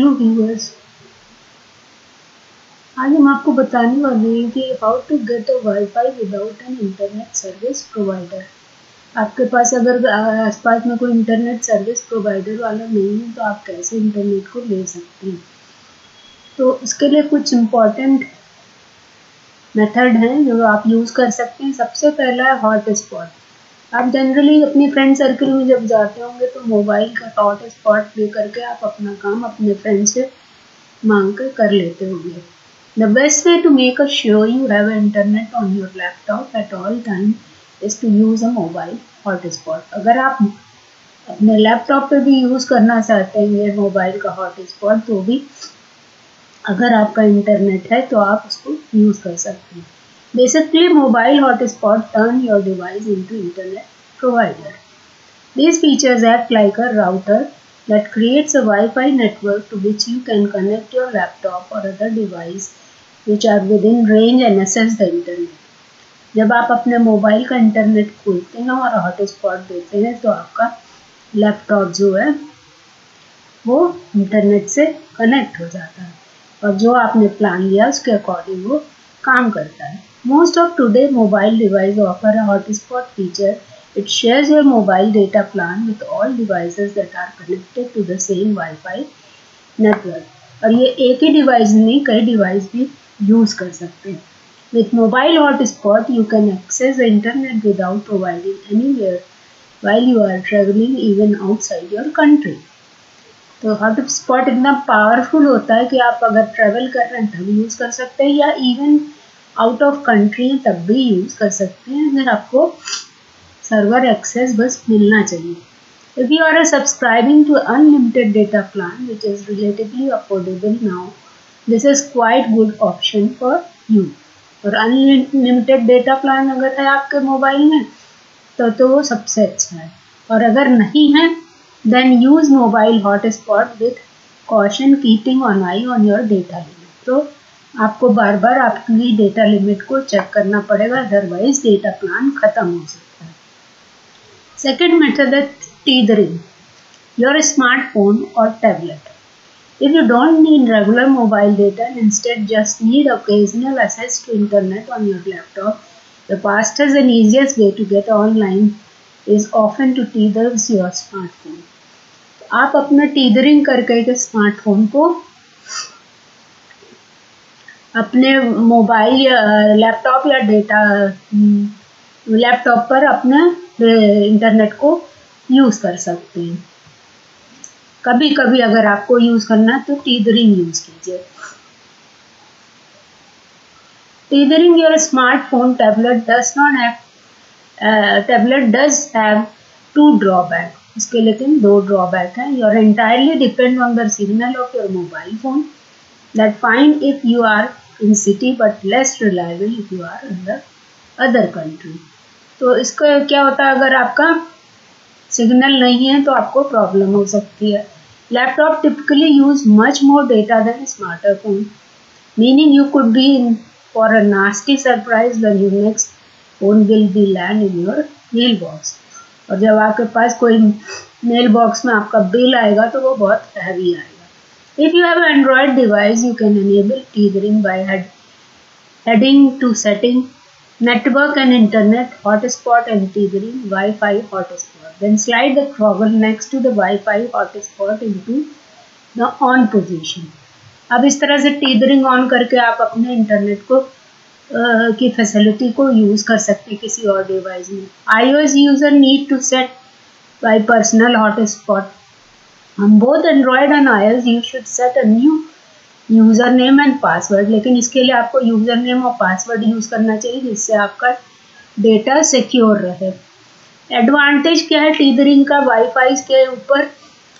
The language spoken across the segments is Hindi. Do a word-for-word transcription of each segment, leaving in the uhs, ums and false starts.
हेलो व्यूअर्स, आज हम आपको बताने वाले हैं कि how to get a wifi without an internet service provider. आपके पास अगर आसपास में कोई इंटरनेट सर्विस प्रोवाइडर वाला नहीं है तो आप कैसे इंटरनेट को ले सकते हैं। तो इसके लिए कुछ इम्पॉर्टेंट मेथड हैं जो आप यूज़ कर सकते हैं। सबसे पहला है हॉटस्पॉट। आप जनरली अपने फ्रेंड सर्कल में जब जाते होंगे तो मोबाइल का हॉट स्पॉट ले करके आप अपना काम अपने फ्रेंड से मांग कर कर लेते होंगे। The best way to make a sure you have internet on your laptop at all time is to use a mobile hot spot. अगर आप अपने लैपटॉप पे भी यूज़ करना चाहते हैं मोबाइल का हॉट स्पॉट तो भी अगर आपका इंटरनेट है तो आप उसको यूज़ कर सकते हैं। Basically, mobile hotspot turn your device into internet provider. These features act like a router that creates a Wi-Fi network to which you can connect your laptop or other device which are within range and access the internet. जब आप अपने मोबाइल का इंटरनेट खोलते हैं और हॉटस्पॉट देते हैं तो आपका लैपटॉप जो है वो इंटरनेट से कनेक्ट हो जाता है और जो आपने प्लान लिया उसके अकॉर्डिंग वो काम करता है। Most of today mobile device offer a hotspot feature. It shares your mobile data plan with all devices that are connected to the same Wi-Fi network. और ये एक ही डिवाइस नहीं कई डिवाइस भी यूज़ कर सकते हैं। With mobile hotspot, you can access the internet without providing any layer while you are traveling even outside your country. तो हॉटस्पॉट इतना पावरफुल होता है कि आप अगर ट्रैवल कर रहे हैं तब यूज़ कर सकते हैं या इवन आउट ऑफ कंट्री तब भी यूज़ कर सकते हैं अगर आपको सर्वर एक्सेस बस मिलना चाहिए। If you are subscribing to unlimited data plan which is relatively affordable now this is quite good option for you. और अनलिमिटेड डेटा प्लान अगर है आपके मोबाइल में तो तो वो सबसे अच्छा है, और अगर नहीं है then use mobile hotspot with caution keeping an eye on your data limit। तो आपको बार बार आपकी डेटा लिमिट को चेक करना पड़ेगा अदरवाइज डेटा प्लान ख़त्म हो सकता है। सेकेंड मेथड है टीदरिंग योर स्मार्टफोन और tablet. If you don't need regular mobile data instead just need occasional access to internet on your laptop the fastest and easiest way to get online is often to tether your smartphone. आप अपना टीदरिंग करके के स्मार्टफोन को अपने मोबाइल या लैपटॉप या डेटा लैपटॉप पर अपना इंटरनेट को यूज़ कर सकते हैं। कभी कभी अगर आपको यूज़ करना है तो टीदरिंग यूज़ कीजिए। Tethering your smartphone tablet does not have tablet does have two drawback. इसके लेकिन दो ड्रॉबैक हैं। You are entirely depend on the signal of your mobile phone that fine if you are in city but less reliable if you are in the other country. तो इसका क्या होता है, अगर आपका सिग्नल नहीं है तो आपको प्रॉब्लम हो सकती है। Laptop typically use much more data than smartphone meaning you could be in for a nasty surprise when you next phone will be land in your mail box. और जब आपके पास कोई मेल बॉक्स में आपका बिल आएगा तो वो बहुत हैवी आएगा। If you have Android device you can enable tethering by heading to setting network and internet hotspot and tethering wifi hotspot then slide the toggle next to the wifi hotspot into the on position. अब इस तरह से टीदरिंग ऑन करके आप अपने इंटरनेट को की फैसिलिटी को यूज़ कर सकते हैं किसी और डिवाइस में। IOS user need to set by personal hotspot. हम both Android and iOS you should set a new user name and password, लेकिन इसके लिए आपको यूज़र नेम और पासवर्ड यूज़ करना चाहिए जिससे आपका डेटा सिक्योर रहे। एडवांटेज क्या है टीदरिंग का वाईफाई के ऊपर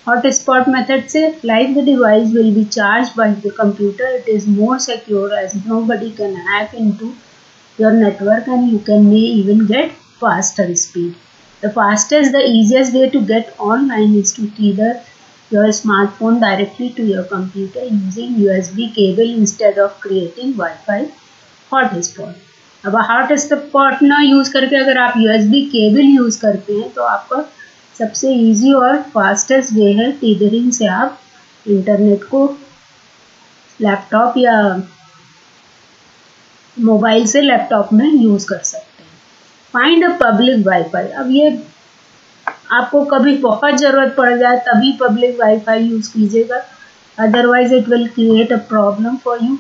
हॉटस्पॉट मेथड से? Like the device will be charge by the computer it is more secure as nobody can hack into your network and you can may even get faster speed. The fastest the easiest way to get online is to tether your smartphone directly to your computer using USB cable instead of creating wifi hotspot. अब हॉटस्पॉट ना यूज़ करके अगर आप यूएसबी केबल यूज़ करते हैं तो आपका सबसे इजी और फास्टेस्ट वे है टीदरिंग से आप इंटरनेट को लैपटॉप या मोबाइल से लैपटॉप में यूज़ कर सकते हैं। फाइंड अ पब्लिक वाईफाई, अब ये आपको कभी बहुत ज़रूरत पड़ जाए तभी पब्लिक वाईफाई यूज़ कीजिएगा, otherwise it will create a problem for you.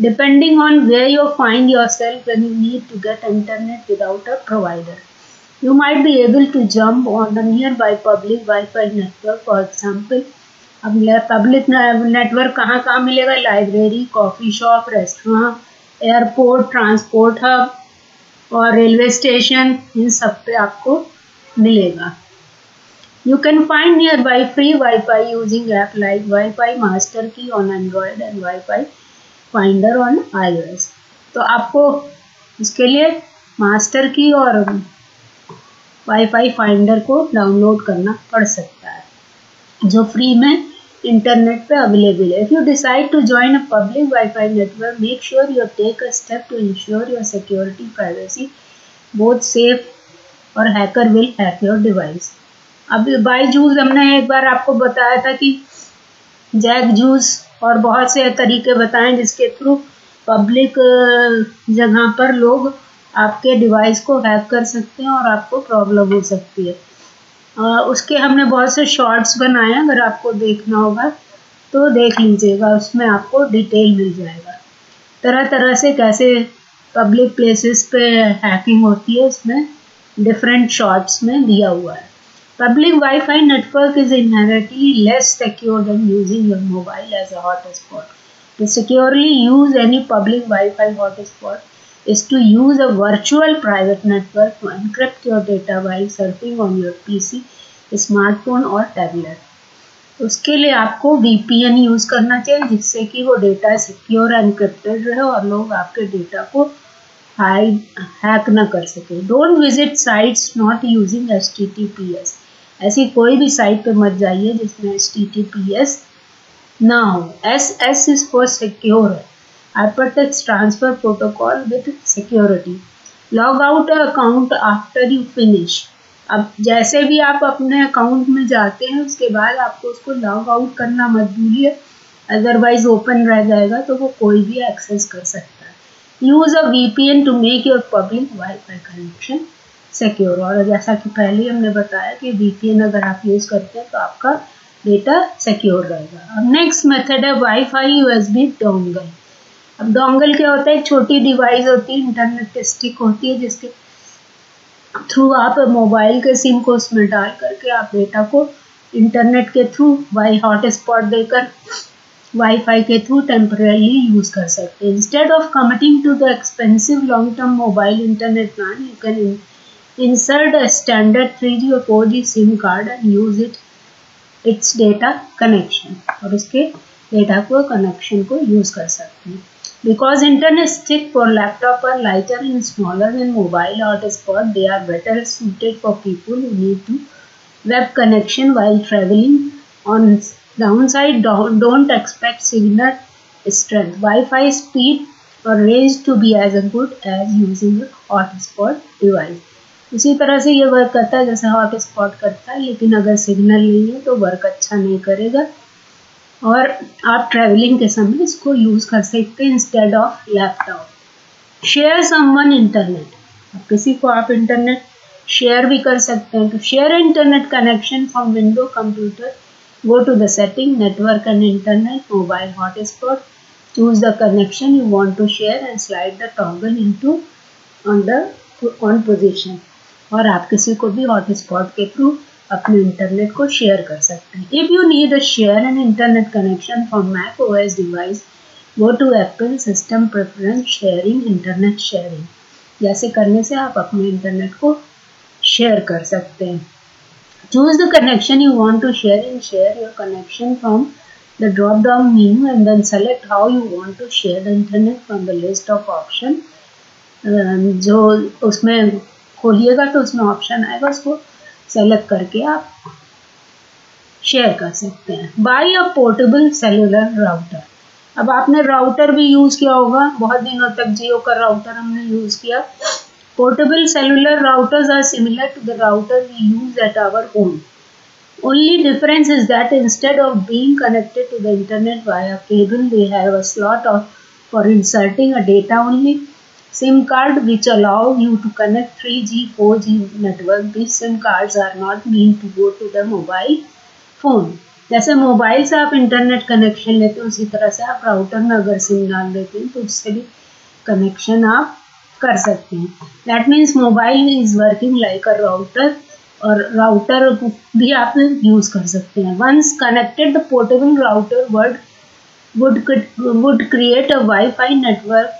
Depending on where you find yourself when you need to get internet without a provider, you might be able to jump on the nearby public Wi-Fi network, for example. अब पब्लिक नेटवर्क कहाँ कहाँ मिलेगा? Library, coffee shop, restaurant, airport, transport hub और रेलवे स्टेशन, इन सब पे आपको मिलेगा। You can find nearby free wifi using app like wifi master key on Android and wifi finder on I O S. तो आपको इसके लिए मास्टर की और वाईफाई फाइंडर को डाउनलोड करना पड़ सकता है जो फ्री में इंटरनेट पे अवेलेबल है। If you decide to join a public wifi network, make sure you take a step to ensure your security, privacy, both safe और hacker will hack your device. अब बायजूस हमने एक बार आपको बताया था कि जैकजूस और बहुत से तरीके बताएं जिसके थ्रू पब्लिक जगह पर लोग आपके डिवाइस को हैक कर सकते हैं और आपको प्रॉब्लम हो सकती है। आ, उसके हमने बहुत से शॉर्ट्स बनाए हैं, अगर आपको देखना होगा तो देख लीजिएगा, उसमें आपको डिटेल मिल जाएगा तरह तरह से कैसे पब्लिक प्लेसेस पे हैकिंग होती है, उसमें डिफरेंट शॉर्ट्स में दिया हुआ है। Public wifi network is inherently less secure than using your mobile as a hotspot. To securely use any public wifi hotspot is to use a virtual private network to encrypt your data while surfing on your P C, smartphone और tablet. उसके लिए आपको V P N यूज़ करना चाहिए जिससे कि वो डेटा सिक्योर एनक्रिप्टेड रहे और लोग आपके डेटा को हाइड हैक ना कर सके। Don't visit sites not using H T T P S, ऐसी कोई भी साइट पे मत जाइए जिसमें H T T P S ना हो। S S is for secure, Hypertext Transfer Protocol with Security. Log out an account after you finish. अब जैसे भी आप अपने अकाउंट में जाते हैं उसके बाद आपको उसको लॉग आउट करना मत भूलिए, अदरवाइज ओपन रह जाएगा तो वो कोई भी एक्सेस कर सकता है। Use a V P N to make your public wifi connection secure, और जैसा कि पहले हमने बताया कि वी पी एन अगर आप यूज़ करते हैं तो आपका डेटा सिक्योर रहेगा। अब नेक्स्ट मेथड है wifi U S B dongle. अब डोंगल क्या होता है? एक छोटी डिवाइस होती है, इंटरनेट स्टिक होती है, जिसके थ्रू आप मोबाइल के सिम को उसमें डाल करके आप डेटा को इंटरनेट के थ्रू वाई हॉटस्पॉट देकर वाईफाई के थ्रू टेम्परेली यूज़ कर सकते हैं। Instead of committing to the expensive long term mobile internet plan, you can insert a standard three G और four G SIM card and use it its data connection, और उसके डेटा को कनेक्शन को यूज़ कर सकते हैं। Because internet stick for laptop are lighter and smaller than mobile hotspot, they are better suited for people who need to web connection while traveling. On downside, don't, don't expect signal strength, Wi-Fi speed or range to be as good as using a hotspot device. इसी तरह से ये वर्क करता है जैसे हॉटस्पॉट करता है, लेकिन अगर सिग्नल नहीं है तो वर्क अच्छा नहीं करेगा और आप ट्रैवलिंग के समय इसको यूज़ कर सकते हैं instead of laptop. Share someone internet, किसी को आप इंटरनेट शेयर भी कर सकते हैं। तो share internet connection from window computer, go to the setting, network and internet, mobile hotspot, choose the connection you want to share and slide the toggle into on the on position, और आप किसी को भी हॉटस्पॉट के थ्रू अपने इंटरनेट को शेयर कर सकते हैं। If you need a share and internet connection for Mac O S device, go to Apple system preference, sharing, internet sharing, जैसे करने से आप अपने इंटरनेट को शेयर कर सकते हैं। Choose the connection you want to share and share your connection from the drop down menu and then select how you want to share the internet from the list of option. जो उसमें खोलिएगा तो उसमें ऑप्शन आएगा, उसको सेलेक्ट करके आप शेयर कर सकते हैं। Buy a portable cellular router, अब आपने राउटर भी यूज़ किया होगा, बहुत दिनों तक जियो का राउटर हमने यूज़ किया। Portable cellular routers are similar to the router we use at our home. Only difference is that instead of being connected to the internet via cable, they have a slot of, for inserting a data only SIM card which allow you to connect three G, four G network. These SIM cards are not meant to go to the mobile phone. जैसे मोबाइल से आप इंटरनेट कनेक्शन लेते हो, उसी तरह से आप राउटर में अगर सिम डाल देते हैं तो उससे भी कनेक्शन आप कर सकते हैं. That means mobile is working like a router और राउटर भी आप यूज कर सकते हैं. Once connected the portable router word would would create a wifi network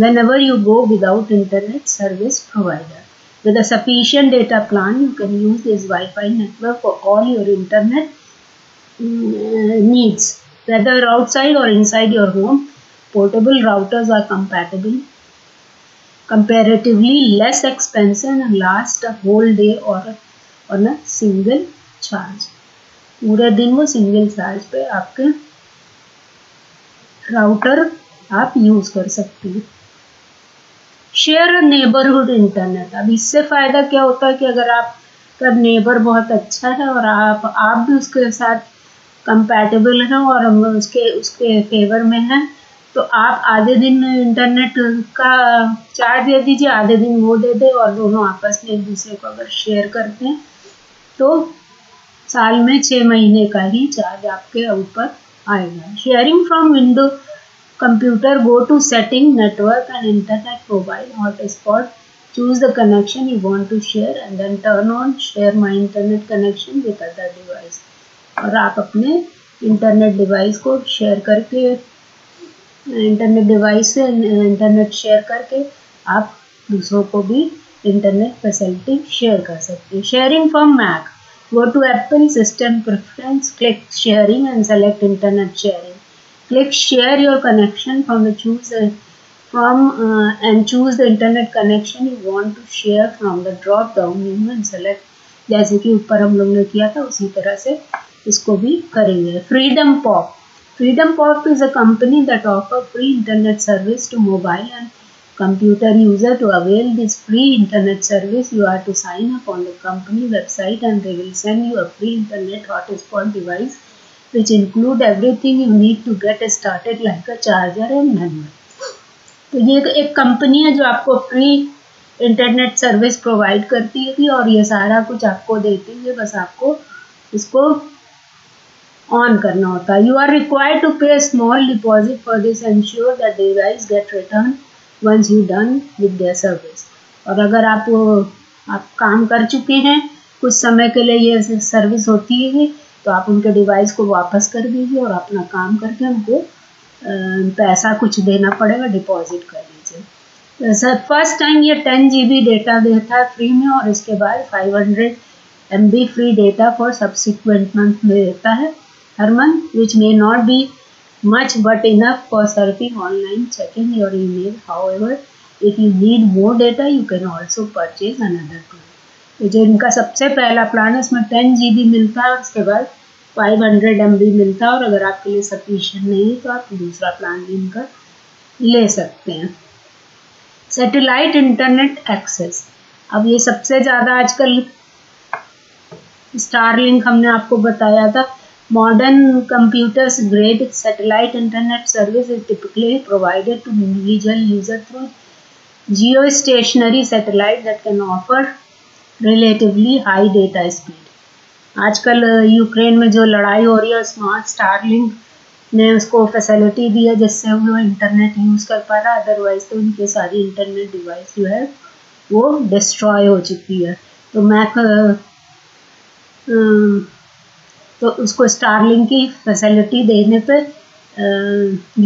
whenever you go without internet service provider. With a sufficient data plan, you can use this Wi-Fi network for all your internet needs, whether outside or inside your home. Portable routers are compatible, comparatively less expensive, and last a whole day or on a single charge. पूरे दिन वो सिंगल चार्ज पे आपके राउटर आप यूज कर सकते हैं. Share a neighbourhood internet. अब इससे फ़ायदा क्या होता है कि अगर आपका नेबर बहुत अच्छा है और आप आप भी उसके साथ कंपैटिबल हैं और हम उसके उसके फेवर में हैं, तो आप आधे दिन इंटरनेट का चार्ज दे दीजिए, आधे दिन वो दे दे, और दोनों आपस में एक दूसरे को अगर शेयर करते हैं तो साल में छः महीने का ही चार्ज आपके ऊपर आएगा. Sharing from window computer. Go to setting network and internet mobile hotspot. Choose the connection you want to share and then turn on share my internet connection with other device. और आप अपने इंटरनेट डिवाइस को शेयर करके, इंटरनेट डिवाइस से इंटरनेट शेयर करके आप दूसरों को भी इंटरनेट फैसिलिटी शेयर कर सकते हैं. Sharing from Mac. Go to Apple system preference, click sharing and select internet sharing. Click share your connection from the choose uh, from uh, and choose the internet connection you want to share from the drop down menu and select. जैसे कि ऊपर हम लोग ने किया था उसी तरह से इसको भी करेंगे. Freedom Pop. Freedom Pop is a company that offer free internet service to mobile and computer user. To avail this free internet service, you are to sign up on the company website and they will send you a free internet hotspot device, which include everything you need to get started like a charger and network. तो ये एक कंपनी है जो आपको फ्री इंटरनेट सर्विस प्रोवाइड करती है और ये सारा कुछ आपको देती है, बस आपको इसको ऑन करना होता है. You are required to pay small deposit for this, ensure that device get return once you done with their service. और अगर आप आप काम कर चुके हैं, कुछ समय के लिए ये सर्विस होती है, तो आप उनके डिवाइस को वापस कर दीजिए और अपना काम करके उनको पैसा कुछ देना पड़ेगा, डिपॉजिट कर दीजिए. सर फर्स्ट टाइम ये टेन जी बी डेटा देता है फ्री में और इसके बाद five hundred M B free data for subsequent month में देता है हर month, which may not be much but enough for surfing, online checking your email. However if you need more data you can also purchase another two. जो इनका सबसे पहला प्लान है इसमें टेन जी बी मिलता है, उसके बाद फाइव हंड्रेड एम बी मिलता है, और अगर आपके लिए सफिशिएंट नहीं तो आप दूसरा प्लान भी इनका ले सकते हैं. Satellite internet access. अब ये सबसे ज़्यादा आजकल स्टारलिंक हमने आपको बताया था. Modern computers grade satellite internet service is typically provided to individual user through geostationary satellite that can offer relatively high data speed. आजकल यूक्रेन में जो लड़ाई हो रही है उसमें स्टारलिंक ने उसको फैसिलिटी दी है जिससे वो इंटरनेट यूज़ कर पा रहा है, अदरवाइज तो उनके सारी इंटरनेट डिवाइस जो है वो डिस्ट्रॉय हो चुकी है. तो मैक तो उसको स्टारलिंक की फैसिलिटी देने पर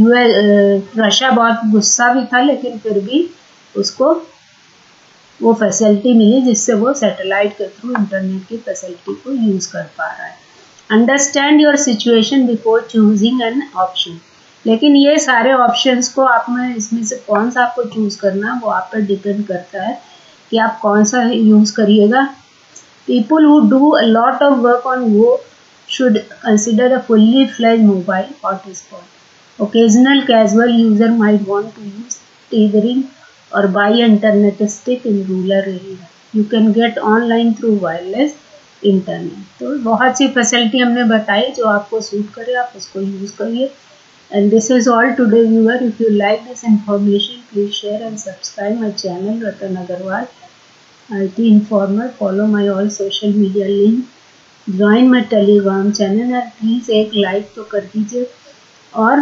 यूएस रशिया बहुत गुस्सा भी था, लेकिन फिर भी उसको वो फैसिलिटी मिली जिससे वो सैटेलाइट के थ्रू इंटरनेट की फैसिलिटी को यूज़ कर पा रहा है. Understand your situation before choosing an option. लेकिन ये सारे ऑप्शंस को आप में इसमें से कौन सा आपको चूज़ करना है वो आप पर डिपेंड करता है कि आप कौन सा यूज़ करिएगा. People who do a lot of work on वो should consider a fully fledged mobile hotspot. Occasional casual user might want to use tethering or buy internet stick in rural area. You can get online through wireless internet. तो बहुत सी फैसिलिटी हमने बताई, जो आपको सूट करे आप उसको यूज़ करिए। And this is all today viewer. If you like this information please share and subscribe my channel Ratan Agarwal I T Informer. Follow my all social media link. Join my Telegram channel और प्लीज़ एक लाइक तो कर दीजिए और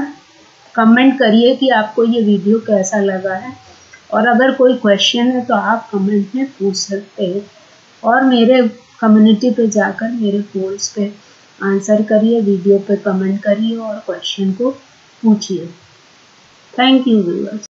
कमेंट करिए कि आपको ये वीडियो कैसा लगा है। और अगर कोई क्वेश्चन है तो आप कमेंट में पूछ सकते हैं और मेरे कम्युनिटी पे जाकर मेरे पोस्ट पे आंसर करिए, वीडियो पे कमेंट करिए और क्वेश्चन को पूछिए। Thank you viewers.